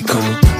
party, come.